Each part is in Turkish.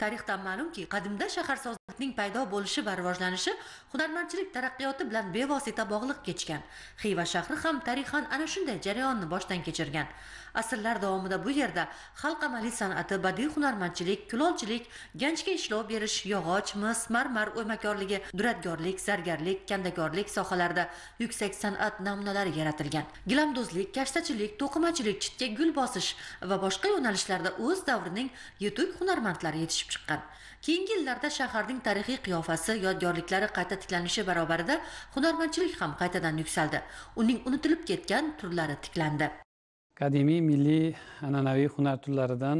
Tarixdan ma'lumki, qadimda shaharsozlikning paydo bo'lishi va rivojlanishi hunarmandchilik taraqqiyoti bilan bevosita bog'liq kechgan. Xiva shahri ham tarixan ana shunday jarayonni boshdan kechirgan. Asrlar davomida bu yerda xalq amaliy san'ati, badiiy hunarmandchilik, kulolchilik, ganchga ishlov berish, yog'och, mis, marmar o'ymakorligi, duradgorlik, zargarlik, kandakorlik sohalarida yuksak san'at namunalari yaratilgan. Gilamdozlik, kashtachilik, to'qimachilik, chitga gul bosish va boshqa yo'nalishlarda o'z davrining yetuk hunarmandlari yetishib chiqqan. Keyingi yillarda shaharning tarixiy qiyofasi, yodgorliklari qayta tiklanishi barobarida hunarmandchilik ham qaytadan yuksaldi. Uning unutilib ketgan turlari tiklandi. Qadimiy milliy an'anaviy hunar turlaridan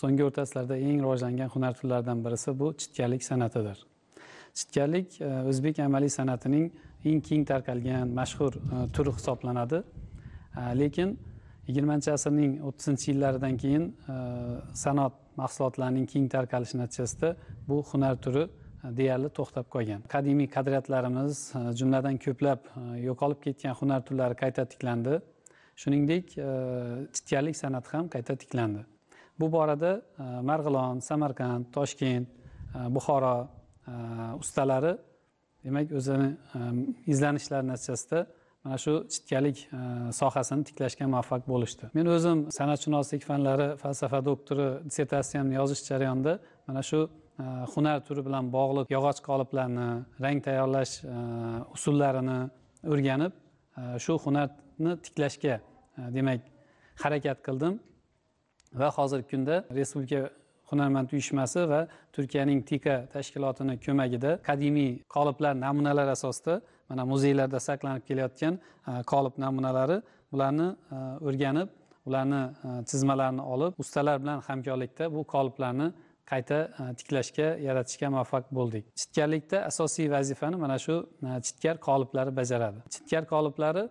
so'nggi o'rtaslarda eng rivojlangan hunar turlaridan birisi bu chitkarlik san'atidir. Chitkarlik o'zbek amaliy san'atining eng keng tarqalgan mashhur turi hisoblanadi. Lekin 20-asrning 30-yillaridan keyin san'at mahsulotlarning keng tarqalishi natijasida bu hunar turi deyarli to'xtab qolgan. Qadimiy qadriyatlarimiz, jumladan ko'plab yo'qolib ketgan hunar turlari qayta tiklandi. Shuningdek, chitkarlik san'ati ham qayta tiklandi. Bu borada Marg'ilon, Samarqand, Toshkent, Buxoro ustalari demak o'zini izlanishlari natijasida mana shu chitkarlik sohasini tiklashga muvaffaq bo'lishdi. Men o'zim san'atshunoslik fanlari falsafa doktori dissertatsiyamni yozish jarayonida mana shu hunar turi bilan bog'liq yog'och qoliplarni, rang tayyorlash usullarini o'rganib, shu hunarni tiklashga demak harakat qildim va hozirgi kunda Respublika hunarmand uyushmasi va Turkiyaning TIKA tashkilotining ko'magida qadimiy qoliplar namunalari asosida mana muzeylarda saqlanib kelayotgan qolip namunalari, ularni o'rganib, ularni chizmalarini olib, ustalar bilan hamkorlikda bu qoliplarni qayta tiklashga, yaratishga muvaffaq bo'ldik. Chitkarlikda asosiy vazifani mana shu chitkar qoliplari bajaradi. Chitkar qoliplari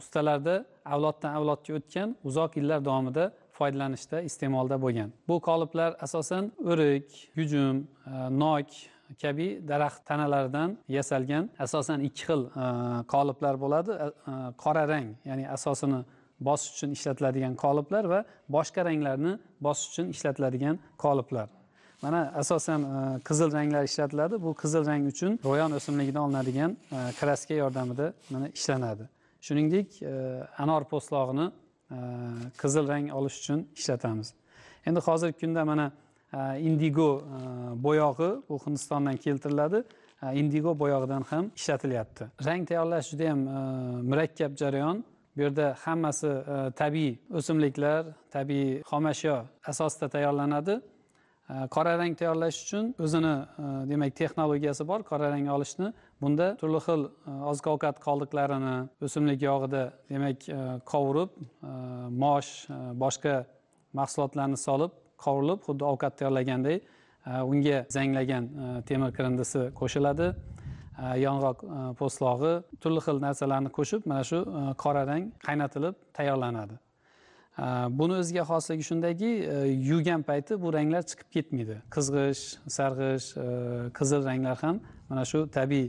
ustalarda avloddan avlodga o'tgan, uzoq yillar davomida foydalanishda, iste'molda bo'lgan. Bu qoliplar asosan o'rik, gujum, nok kabi daraxt tanalaridan yasalgan. Asosan ikki xil qoliplar bo'ladi. Qora rang, ya'ni asosini bosish uchun ishlatiladigan qoliplar va boshqa ranglarni bosish uchun ishlatiladigan qoliplar. Mana asosan qizil ranglar ishlatiladi. Bu qizil rang uchun ro'yon o'simligidan olinadigan kraska yordamida mana ishlanadi. Shuningdek, anor po'stlog'ini qizil rang olish uchun ishlatamiz. Endi hozirgi kunda mana indigo bo'yog'i, bu Hindistondan keltiriladi. Indigo bo'yog'idan ham ishlatilyapti. Rang tayyorlash juda ham murakkab jarayon. Bu yerda hammasi tabiiy o'simliklar, tabiiy xomashyo asosida tayyorlanadi. Qora rang tayyorlash uchun o'zini demak texnologiyasi bor, qora rang olishni. Bunda turli xil oziq-ovqat qoldiqlarini o'simlik yog'ida demak qovurib, mosh, boshqa mahsulotlarni solib qovurilib, xuddi ovqat tayyorlaganday unga zanglagan temir kirindisi qo'shiladi, yong'oq po'stlog'i, turli xil narsalarni qo'shib mana shu qora rang qaynatilib tayyorlanadi. Buni o'ziga xosligi shundaki, yuvgan payti bu ranglar chiqib ketmaydi. Qizg'ish, sarg'ish, qizil ranglar ham mana shu tabiiy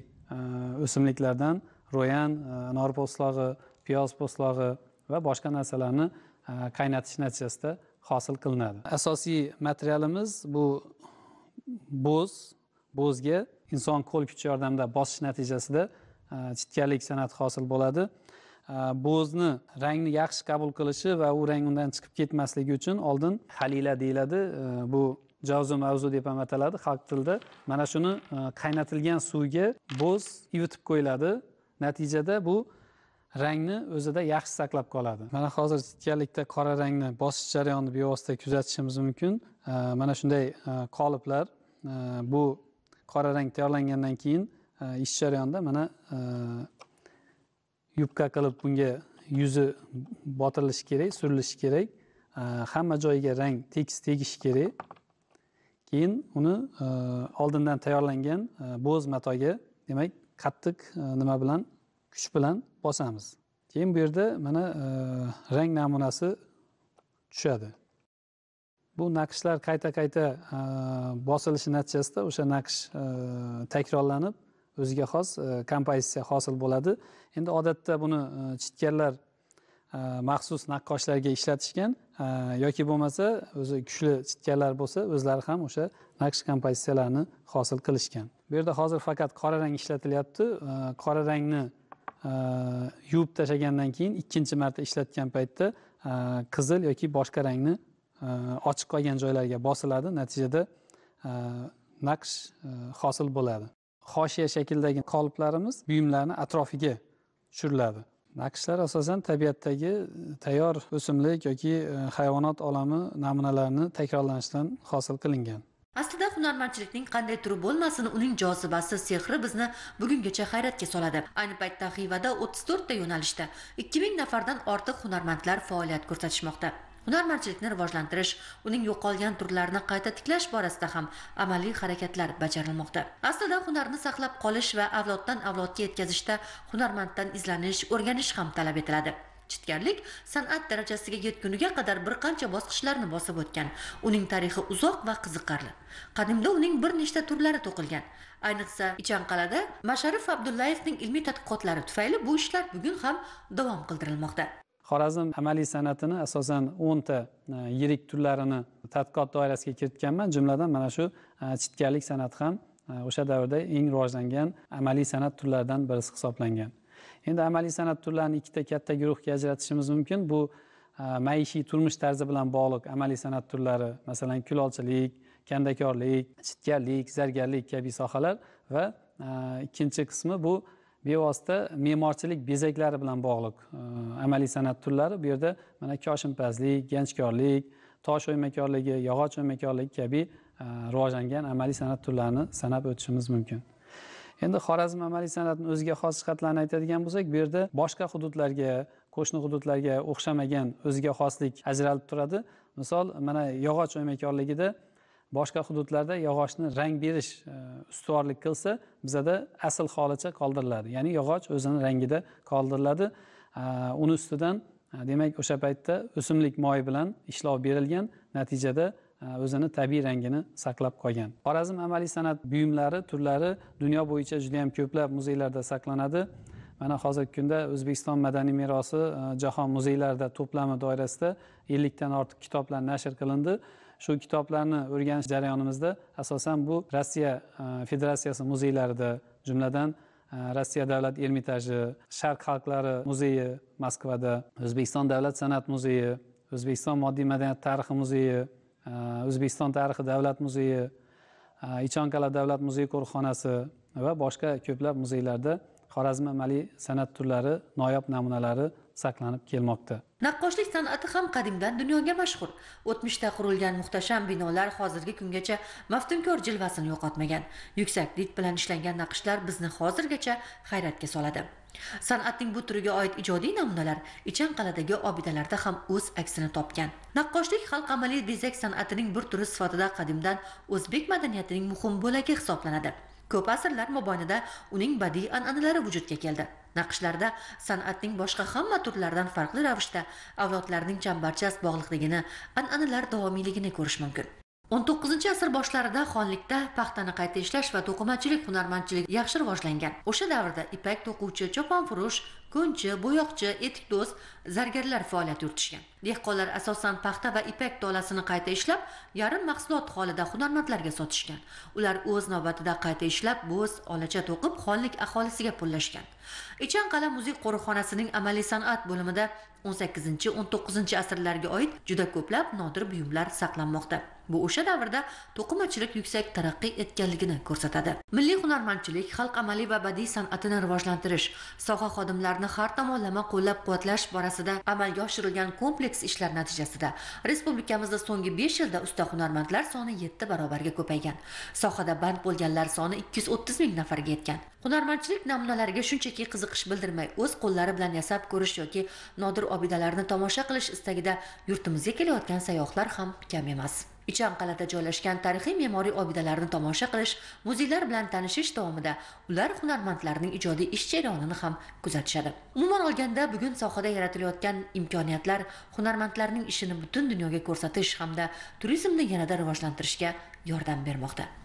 o'simliklardan ro'yan, anor po'stlog'i, piyoz po'stlog'i va boshqa narsalarni qaynatish natijasida hosil qilinadi. Asosiy materialimiz bu bo'z. Bo'zga inson qo'l kuchi yordamida bosish natijasida chitkarlik san'ati hosil bo'ladi. Bo'zni rangni yaxshi qabul qilishi va u rang undan chiqib ketmasligi uchun oldin halila deyiladi. Bu javzu mavzu deb ham ataladi xalq tilida. Mana shuni qaynatilgan suvga bo'z ivitib qo'yiladi. Natijada bu rangni o'zida yaxshi saqlab qoladi. Mana hozir chitkarlikda qora rangni bosish jarayonini bevosita kuzatishimiz mumkin. Mana shunday qoliplar, bu qora rang tayyorlangandan keyin ish jarayonida mana yubka qilib bunga yuzi botirilishi kerak, surilishi kerak. Hamma joyiga rang tekis tegishi kerak. Keyin uni oldindan tayyorlangan bo'z matoga demak qattiq nima bilan, kuch bilan bosamiz. Keyin bu yerda mana rang namunasi tushadi. Bu naqshlar qayta-qayta bosilishi natijasida o'sha naqsh takrorlanib o'ziga xos kompozitsiya hosil bo'ladi. Endi odatda buni chitkarlar maxsus naqqoshlarga ishlatishgan, yoki bo'lmasa o'zi kuchli chitkalar bo'lsa o'zlari ham o'sha naqsh kompozitsiyalarini hosil qilishgan. Bu yerda hozir faqat qora rang ishlatilyapti. Qora rangni yuvib tashlagandan keyin ikkinchi marta ishlatgan paytda qizil yoki boshqa rangni ochiq qolgan joylarga bosiladi. Natijada naqsh hosil bo'ladi. Hoshiya shaklidagi qoliplarimiz buyumlarni atrofiga tushiriladi. Naqshlar asosan tabiatdagi tayyor o'simlik yoki hayvonot olami namunalarini takrorlanishdan hosil qilingan. Aslida hunarmandchilikning qanday turi bo'lmasin, uning jozibasi, sehri bizni bugungacha hayratga soladi. Ayni paytda Xivada 34 ta yo'nalishda 2000 nafardan ortiq hunarmandlar faoliyat ko'rsatishmoqda. Hunarmandchilikni rivojlantirish, uning yo'qolgan turlarini qayta tiklash borasida ham amaliy harakatlar bajarilmoqda. Aslida hunarni saqlab qolish va avloddan avlodga yetkazishda hunarmanddan izlanish, o'rganish ham talab etiladi. Chitkarlik san'at darajasiga yetguniga qadar bir qancha bosqichlarni bosib o'tgan. Uning tarixi uzoq va qiziqarli. Qadimda uning bir nechta turlari to'qilgan. Ayniqsa Ichanqalada Masharif Abdullayevning ilmiy tadqiqotlari tufayli bu ishlar bugun ham davom qildirilmoqda. Xorazm amaliy san'atini asosan 10 ta yirik turlarini tadqiqot doirasiga kiritganman. Jumladan mana shu chitkarlik san'ati ham o'sha davrda eng rivojlangan amaliy san'at turlaridan birisi hisoblangan. Endi amaliy san'at turlarini ikkita katta guruhga ajratishimiz mumkin. Bu maishiy turmush tarzi bilan bog'liq amaliy san'at turlari, masalan, kulolchilik, kandakorlik, chitkarlik, zargarlik kabi sohalar va ikkinchi qismi bu bevosita me'morchilik bezaklari bilan bog'liq amaliy san'at turlari. Bu yerda mana koshinpazlik, ganchkorlik, tosh o'ymakorligi, yog'och o'ymakorligi kabi rivojlangan amaliy san'at turlarini sanab o'tishimiz mumkin. Endi Xorazm amaliy san'atining o'ziga xos jihatlarini aytadigan bo'lsak, bu yerda boshqa hududlarga, qo'shni hududlarga o'xshamagan o'ziga xoslik ajralib turadi. Misol, mana yog'och o'ymakorligida boshqa hududlarda yog'ochni rang berish ustuvorlik qilsa, bizda asl holicha qoldiriladi. Ya'ni yog'och o'zini rangida qoldiriladi. Uni ustidan demak o'sha paytda o'simlik moyi bilan ishlov berilgan, natijada o'zini tabiiy rangini saqlab qolgan. Xorazm amaliy san'at buyumlari, turlari dunyo bo'yicha juda ham ko'plab muzeylarda saqlanadi. Mana hozirgi kunda O'zbekiston madaniy merosi jahon muzeylarida to'plami doirasida 50 dan ortiq kitoblar nashr qilindi. Shu kitoblarni o'rganish jarayonimizda asosan bu Rossiya Federatsiyasi muzeylarida, jumladan Rossiya Davlat Ermitaji, Sharq xalqlari muzeyi Moskvada, O'zbekiston Davlat san'at muzeyi, O'zbekiston moddiy madaniyat tarixi muzeyi, O'zbekiston tarixi davlat muzeyi, Ichonkala davlat muzeyi qo'riqxonasi va boshqa ko'plab muzeylarda Xorazm amaliy san'at turlari noyob namunalari saqlanib kelmoqda. Naqqoshlik san'ati ham qadimdan dunyoga mashhur. 80 ta qurilgan muhtasham binolar hozirgi kungacha maftunkor jilvasini yo'qotmagan. Yuksaklik bilan ishlangan naqshlar bizni hozirgacha hayratga soladi. San'atning bu turiga oid ijodiy namunalar Ichanqaladagi obidalarda ham o'z aksini topgan. Naqqoshlik xalq amaliy bezak san'atining bir turi sifatida qadimdan o'zbek madaniyatining muhim bo'lagi hisoblanadi. Ko'p asrlar mobaynida uning badiiy an'analari vujudga keldi. Naqshlarda san'atning boshqa hamma turlaridan farqli ravishda avlodlarning chambarchas bog'liqligini, an'analar davomiyligini ko'rish mumkin. 19-asr boshlarida xonlikda paxtani qayta ishlash va to'qimachilik hunarmandchiligi yaxshi rivojlangan. O'sha davrda ipak to'quvchi, choponfurush, ko'nchi, bo'yoqchi, etikdo'z, zargarlar faoliyat yuritishgan. Dehqonlar asosan paxta va ipak tolasini qayta ishlab, yarim mahsulot holida hunarmandlarga sotishgan. Ular o'z navbatida qayta ishlab, bo'z, olacha to'qib xonlik aholisiga pullashgan. Ichanqal'a musiqa qo'riqxonasining amaliy san'at bo'limida 18-19 asrlarga oid juda ko'plab nodir buyumlar saqlanmoqda. Bu o'sha davrda to'qimachilik yuksak taraqqiy etganligini ko'rsatadi. Milliy hunarmandchilik, xalq amaliy va badiiy san'atini rivojlantirish, soha xodimlarini har tomonlama qo'llab-quvvatlash borasida amalga oshirilgan kompleks ishlar natijasida respublikamizda so'nggi 5 yilda usta hunarmandlar soni 7 barobarga ko'paygan. Sohada band bo'lganlar soni 230 ming nafarga yetgan. Hunarmandchilik namunalariga shunchaki qiziqish bildirmay, o'z qo'llari bilan yasab ko'rish yoki nodir obidalarni tomosha qilish istagida yurtimizga kelayotgan sayyohlar ham kam emas. Ichanqalada joylashgan tarixiy me'moriy obidalarni tomosha qilish, muzeylar bilan tanishish davomida ular hunarmandlarning ijodiy ish jarayonini ham kuzatishadi. Umuman olganda, bugun sohada yaratilayotgan imkoniyatlar hunarmandlarning ishini butun dunyoga ko'rsatish hamda turizmni yanada rivojlantirishga yordam bermoqda.